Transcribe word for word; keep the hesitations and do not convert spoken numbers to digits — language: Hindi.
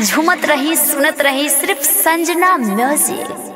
झूमत रही सुनत रही सिर्फ संजना म्यूजिक।